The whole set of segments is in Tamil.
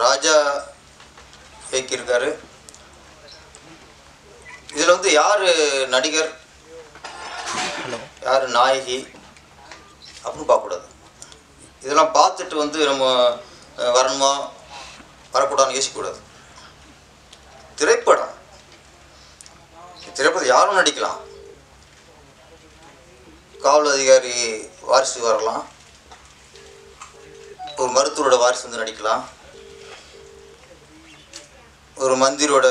ராஜா கேக்கிருக்காரு. இதில் வந்து யார் நடிகர் யார் நாயகி அப்படின்னு பார்க்கக்கூடாது. இதெல்லாம் பார்த்துட்டு வந்து நம்ம வரணுமா வரக்கூடாதுன்னு யோசிக்கக்கூடாது. திரைப்படம் திரைப்படம் யாரும் நடிக்கலாம். காவல் அதிகாரி வாரிசு வரலாம், ஒரு மருத்துவரோட வாரிசு வந்து நடிக்கலாம், ஒரு மந்திரோட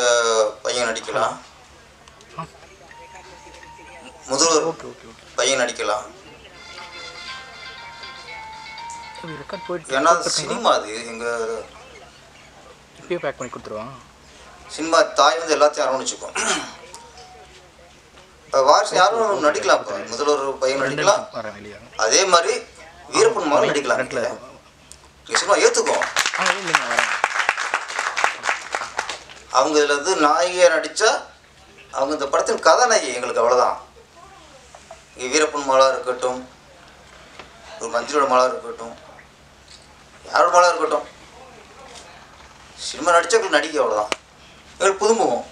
பையன் நடிக்கலாம், முதல்வர் பையன் நடிக்கலாம். ஏன்னா சினிமா அது எங்கள் பேக் பண்ணி கொடுத்துருவாங்க. சினிமா தாய் வந்து எல்லாத்தையும் அரவணைச்சிக்கும். இப்போ வாரிசு யாரும் நடிக்கலாம். இப்போ முதல்வர் பையன் நடிக்கலாம், அதே மாதிரி வீரப்பன் மகன் நடிக்கலாம். சினிமா ஏற்றுக்கும். அவங்க இதில் வந்து நாயகியாக நடித்தா அவங்க இந்த படத்தின் கதாநாயகி எங்களுக்கு அவ்வளோதான். இங்கே வீரப்பன் மாலாக இருக்கட்டும், ஒரு மந்திரியோட மாலாக இருக்கட்டும், யாரோட மாலாக இருக்கட்டும், சினிமா நடித்தா எங்களுக்கு நடிக்க அவ்வளோதான். எங்களுக்கு புதுமுகம்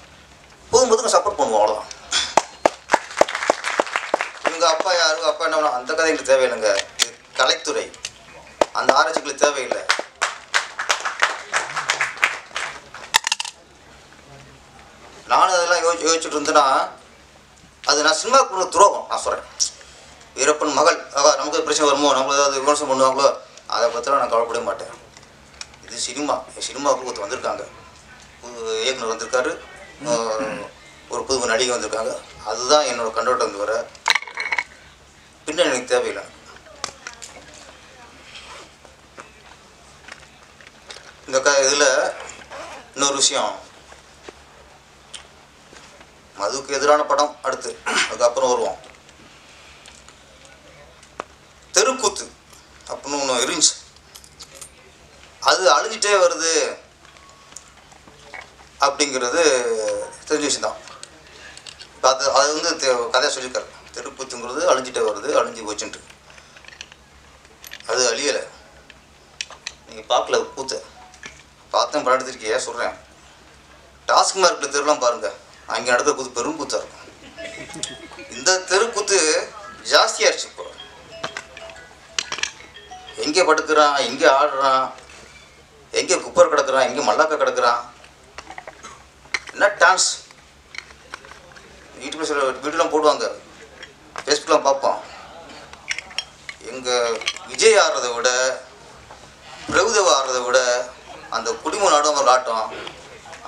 புதுமுகத்துக்கு சப்போர்ட் பண்ணுவோம் அவ்வளோதான். இவங்க அப்பா யாரும் அப்பா என்ன பண்ண அந்த கதை எங்களுக்கு தேவையில்லைங்க. இது கலைத்துறை, அந்த ஆராய்ச்சிகளுக்கு தேவையில்லை. நானும் அதெல்லாம் யோசிச்சுட்டு இருந்தேன்னா அது நான் சினிமாவுக்கு உள்ள துரோகம். நான் சொல்கிறேன், வீரப்பன் மகள் நமக்கு பிரச்சனை வருமோ, நம்மள ஏதாவது விமர்சனம் பண்ணுவாங்களோ, அதை பற்றிலாம் நான் கவலைப்படவே மாட்டேன். இது சினிமா, சினிமாவுக்கு ஒருத்தர் வந்திருக்காங்க, புது இயக்குனர் வந்திருக்காரு, ஒரு புது நடிகை வந்திருக்காங்க. அதுதான் என்னோடய கண்ணோட்டம். வந்து வர பின்ன எனக்கு தேவையில்லை. இந்த இதில் இன்னொரு விஷயம், மதுவுக்கு எதிரான படம் அடுத்து அதுக்கப்புறம் வருவோம். தெருக்கூத்து அப்படின்னு ஒன்று இருந்துச்சு, அது அழிஞ்சிட்டே வருது அப்படிங்கிறது தெரிஞ்ச விஷயந்தான். இப்போ அது வந்து கதையாக சொல்லியிருக்காரு, தெருக்கூத்துங்கிறது அழிஞ்சிட்டே வருது, அழிஞ்சு போச்சுன்ட்டு. அது அழியலை. நீங்கள் பார்க்கல கூத்த, பார்த்தேன் படம் எடுத்துருக்கியா சொல்கிறேன். டாஸ்மார்க்கில் தெருலாம் பாருங்கள், அங்கே நடக்கிற கூத்து பெரும் கூத்தாக இருக்கும். இந்த தெருக்கூத்து ஜாஸ்தியாகிடுச்சு. இப்போ எங்கே படுக்கிறான், எங்கே ஆடுறான், எங்கே குப்பர் கிடக்கிறான், எங்கே மல்லாக்கா கிடக்கிறான், என்ன டான்ஸ் வீட்டுக்கு சில வீடுலாம் போடுவாங்க, ஃபேஸ்புக்கெலாம் பார்ப்போம். எங்கள் விஜய் ஆடுறதை விட, பிரபுதேவ ஆடுறதை விட அந்த குடிமூணு ஆடும் ஒரு ஆட்டம்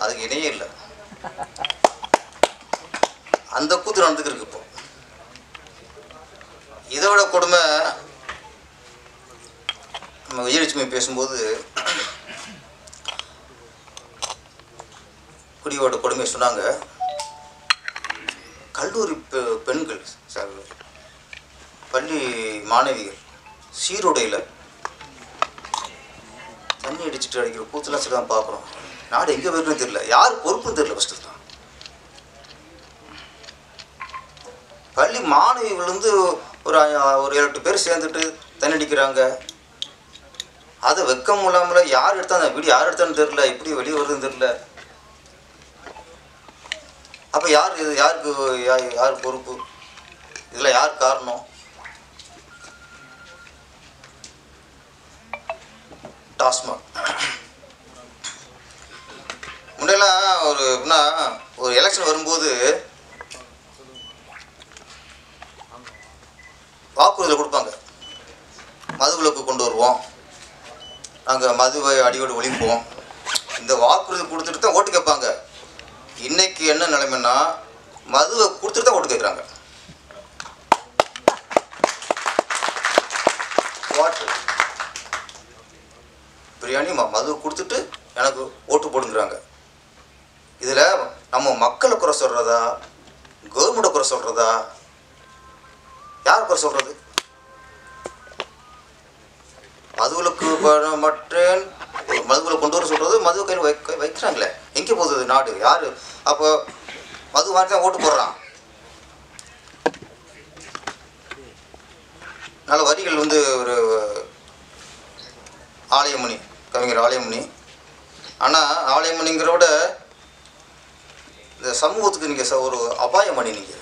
அதுக்கு இணையே இல்லை. அந்த கூத்து நடந்துக்கு இருக்கு. இப்போ இதை விட கொடுமை நம்ம விஜயலட்சுமி பேசும்போது குடியோட கொடுமை சொன்னாங்க. கல்லூரி பெண்கள் பள்ளி மாணவிகள் சீருடையில் தண்ணி அடிச்சுட்டு அடிக்கிற கூத்துலாம் சரி தான் பார்க்குறோம். நாடு எங்கே போயிருக்குன்னு தெரியல, யார் பொறுப்புன்னு தெரியல. ஃபஸ்ட்டு தான் பள்ளி மாணவிகள் வந்து ஒரு 7-8 பேர் சேர்ந்துட்டு தண்ணி அடிக்கிறாங்க. அதை வெக்கம் இல்லாமல் யார் எடுத்தா அந்த வீடு யார் எடுத்தான்னு தெரில, இப்படி வெளியே வருதுன்னு தெரில. அப்போ யார் பொறுப்பு, இதில் யார் காரணம்? டாஸ்மாக். முன்னெல்லாம் ஒரு எலெக்ஷன் வரும்போது வாக்குறுதியில் கொடுப்பாங்க, மதுவிலக்கு கொண்டு வருவோம், நாங்கள் மதுவை அடியோடு ஒழிப்போம். இந்த வாக்குறுதி கொடுத்துட்டு தான் ஓட்டு கேட்பாங்க. இன்றைக்கி என்ன நிலைமைன்னா மதுவை கொடுத்துட்டு தான் ஓட்டு கேட்குறாங்க. ஓட்டு பிரியாணி மதுவை கொடுத்துட்டு எனக்கு ஓட்டு போடுங்கிறாங்க. இதில் நம்ம மக்களை குறை சொல்கிறதா, கவர்மெண்ட்டை குறை சொல்கிறதா, யாருக்கு சொல்றது? மதுவிலக்கு மற்றேன் மதுவில் கொண்டு வர சொல்கிறது மது கையில் வைக்கிறாங்களே, எங்கே போகுது நாடு? யார் அப்போ மது மாதிரி தான் ஓட்டு போடுறான். நல்ல வரிகள் வந்து ஒரு ஆலயமணி, கவிஞர் ஆலயமணி. ஆனால் ஆலயமணிங்கிற விட இந்த சமூகத்துக்கு நீங்கள் ஒரு அபாயமணி. நீங்கள்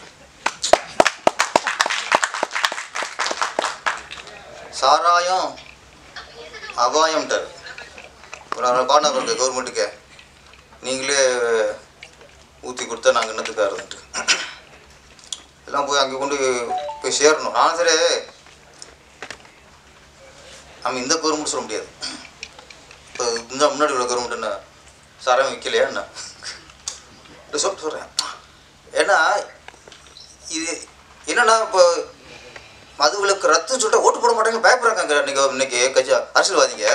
சாராயம் அபாயம்ட்டார் ஒரு பாடம் இருக்கு கவர்மெண்ட்டுக்கே, நீங்களே ஊற்றி கொடுத்தா நாங்கள் என்னத்துக்கு இருந்துட்டு எல்லாம் போய் அங்கே கொண்டு போய் சேரணும். நானும் சரி, நம்ம இந்த கவர்மெண்ட் சொல்ல முடியாது. இப்போ இந்த முன்னாடி உள்ள கவர்மெண்ட் என்ன சாராயம் விற்கலையா என்ன சொல்லிட்டு சொல்கிறேன். ஏன்னா இது என்னென்னா இப்போ மதுவிலக்கு ரத்து சொல்லிட்டு ஓட்டு போட மாட்டாங்க, பயப்படுறாங்க. இன்னைக்கு கட்சி அரசியல்வாதிங்க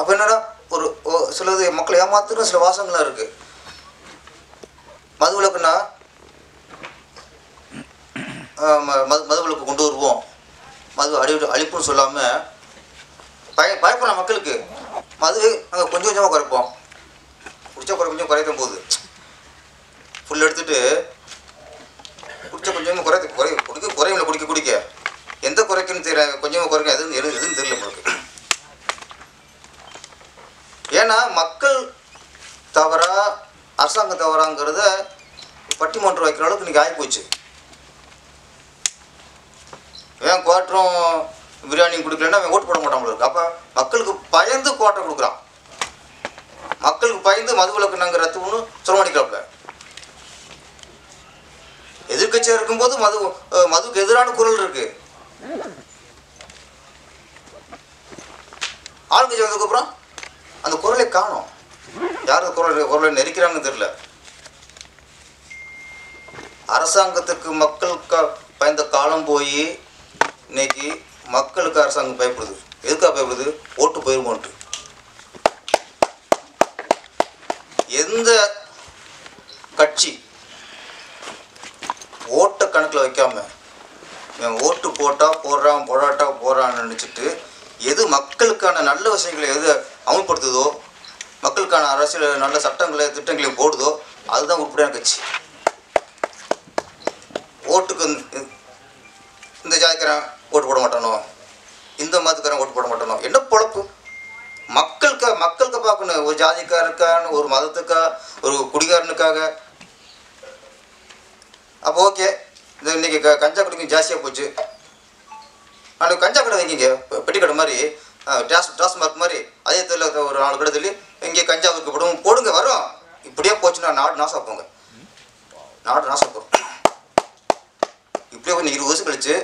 அப்போ என்னடா ஒரு சிலது மக்களை ஏமாத்துற சில வாசங்கள்லாம் இருக்குது. மதுவிலக்குன்னா மதுவிலக்கு கொண்டு வருவோம், மது அழிப்புன்னு சொல்லாமல் பயப்படுற மக்களுக்கு மது நாங்கள் கொஞ்சம் கொஞ்சமாக குறைப்போம், குடிச்சா கொஞ்சம் குறைக்க போகுது. ஃபுல் எடுத்துகிட்டு குடிச்சா கொஞ்சமாக குறையும் குடிக்க எந்த குறைக்குன்னு தெரியல, கொஞ்சமாக குறைக்க எதுன்னு தெரியல உங்களுக்கு. ஏன்னா மக்கள் தவறா அரசாங்கம் தவறாங்கிறத பட்டிமன்றம் வைக்கிற அளவுக்கு இன்றைக்கி ஆகிப்போச்சு. ஏன் குவாட்டரும் பிரியாணி கொடுக்கலன்னா அவன் ஓட்டு போட மாட்டான் இருக்கு. அப்போ மக்களுக்கு பயந்து குவாட்டர் கொடுக்குறான், மக்களுக்கு பயந்து மதுவிலக்கு நாங்கள் ரத்துன்னு சுரமணிக்கல. எதிர்கட்சியாக இருக்கும்போது மதுக்கு எதிரான குரல் இருக்கு, ஆளுங்கட்சி வந்ததுக்கப்புறம் அந்த குரலை காணும். யார் குரலை நெருக்கிறாங்கன்னு தெரியல. அரசாங்கத்துக்கு மக்கள் பயந்த காலம் போய் இன்னைக்கு மக்களுக்கு அரசாங்கம் பயப்படுது. எதுக்காக பயப்படுது? ஓட்டு போயிருமோன்ட்டு. எந்த கட்சி ஓட்டை கணக்கில் வைக்காம ஓட்டு போடாட்டான்னு நினச்சிட்டு எது மக்களுக்கான நல்ல விஷயங்களை எது அமல்படுத்துதோ, மக்களுக்கான அரசியல் நல்ல சட்டங்களை திட்டங்களையும் போடுதோ, அதுதான் உருப்படியான கட்சி. ஓட்டுக்கு இந்த ஜாதிக்காரன் ஓட்டு போட மாட்டானோ, இந்த மதத்துக்காரன் ஓட்டு போட மாட்டானோ, என்ன பொழப்பு? மக்களுக்கு பார்க்கணும். ஒரு ஜாதிக்காரருக்கான ஒரு மதத்துக்காக ஒரு குடிகாரனுக்காக அப்போ ஓகே. இந்த இன்றைக்கி கஞ்சா குடிக்கும் ஜாஸ்தியாக போச்சு, நாளைக்கு கஞ்சா கடை வைக்கிங்க, பெட்டி கடை மாதிரி டாஸ்மார்க் மாதிரி அதே தெரியல ஒரு 4 கடை சொல்லி இங்கே கஞ்சா விற்கப்படும் போடுங்க வரும். இப்படியே போச்சுன்னா நாடு நாசம் போங்க, நாடு நாசம் போகும். இப்படியே கொஞ்சம் 20 வருஷம் கழிச்சு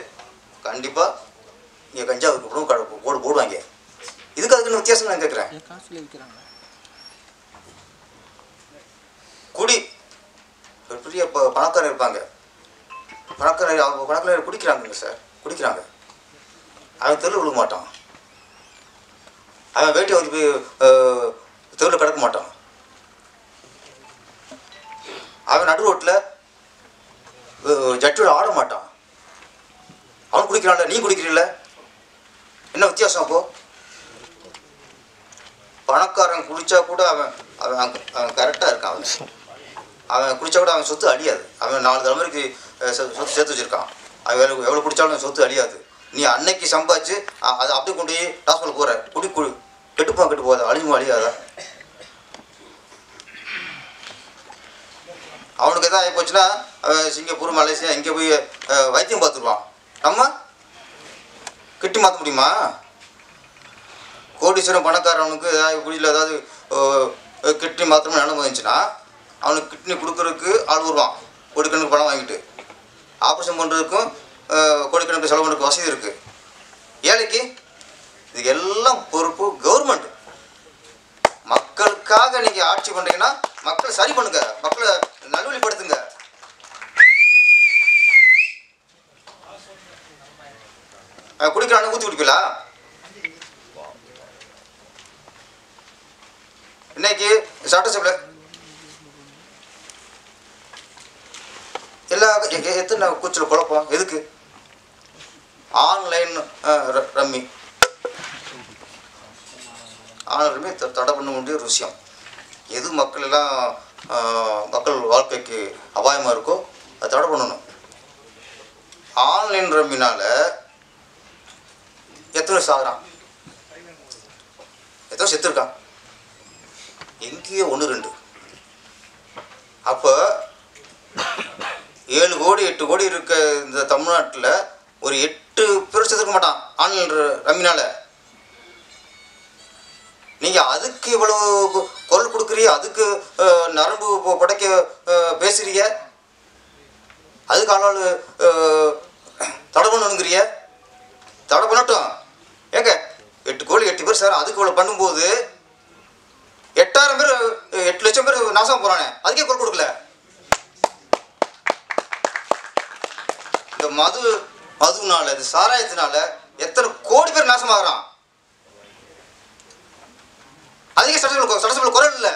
கண்டிப்பாக இங்கே கஞ்சா விற்கப்படும் போடு போடுவாங்க. இதுக்கு அதுக்குன்னு வித்தியாசம் நான் கேட்குறேன். குடி பெரிய பணக்காரர் இருப்பாங்க, பணக்காரர் குடிக்கிறாங்க சார், குடிக்கிறாங்க. அவன் தெருவில் விழுக மாட்டான், அவன் வேட்டி வந்து போய் தெருவில் கிடக்க மாட்டான், அவன் நடு ரோட்டில் ஜட்டில் ஆட மாட்டான். அவன் குடிக்கிறான்ல, நீ குடிக்கிறீல்ல, என்ன வித்தியாசம்? அப்போ பணக்காரன் குடித்தா கூட அவன் அவன் அவன் கரெக்டாக இருக்கான், அவன் குடித்தா கூட அவன் சொத்து அழியாது. அவன் 4 தலைமுறைக்கு சொத்து சேர்த்து வச்சுருக்கான், அவன் எவ்வளோ குடித்தாலும் சொத்து அழியாது. நீ அன்னைக்கு சம்பாதிச்சு அதை அப்படியே கொண்டு டாஸ்பில் போகிற குடி கெட்டுப்பான், கெட்டு போகாத, அழிஞ்சுமா அழியாதா? அவனுக்கு எதாவது ஆகி போச்சுன்னா அவன் சிங்கப்பூர் மலேசியா இங்கே போய் வைத்தியம் பார்த்துருவான். நம்ம கெட்டி மாற்ற முடியுமா? கோடீஸ்வரன் பணக்காரனுக்கு ஏதாவது குடியில் ஏதாவது கிட்னி மாத்திரமே நிலம வந்துச்சுன்னா அவனுக்கு கிட்னி கொடுக்குறதுக்கு ஆள் வருவான், கோடிக்கணக்கு பணம் வாங்கிட்டு. ஆப்ரேஷன் பண்ணுறதுக்கும் கோடிக்கணக்கு செலவு பண்ணுறதுக்கு வசதி இருக்குது. ஏழைக்கு இதுக்கு எல்லாம் பொறுப்பு கவர்மெண்ட். மக்களுக்காக நீங்கள் ஆட்சி பண்ணுறீங்கன்னா மக்களை சரி பண்ணுங்க, மக்களை நல்வழிப்படுத்துங்க. குடிக்கிறான்னு ஊற்றி குடிக்கலாம். இன்னைக்கு சட்டசபையில் எல்லா எத்தனை கூச்சல் குழப்பம் எதுக்கு? ஆன்லைன் ரம்மி ஆன்லைன் ரம்மி தடை பண்ண வேண்டிய ஒரு விஷயம். எது மக்கள் எல்லாம் மக்கள் வாழ்க்கைக்கு அபாயமாக இருக்கோ அதை தடை பண்ணணும். ஆன்லைன் ரம்மினால் எத்தனை சாகுறான், எத்தனை செத்துருக்கான், எங்கேயோ ஒன்று ரெண்டு. அப்போ 7 கோடி 8 கோடி இருக்க இந்த தமிழ்நாட்டில் ஒரு 8 பேர் செத்துருக்க மாட்டான் ஆன்லைன் ரம்மினால். நீங்கள் அதுக்கு இவ்வளோ குரல் கொடுக்குறீ, அதுக்கு நரம்பு படைக்க பேசுகிறீங்க, அதுக்கு ஆளால் தடை பண்ணணுங்கிறிய. தடை பண்ணட்டும் ஏங்க, 8 கோடி 8 பேர் சார், அதுக்கு இவ்வளோ பண்ணும்போது 8000 பேர் 8 லட்சம் பேர் நாசம் போகிறானே, அதுக்கே குரல் கொடுக்கல. இந்த மதுனால இந்த சாராயத்தினால எத்தனை கோடி பேர் நாசமாகறான், அதுக்கே சட்டசபையில் குரல் இல்லை.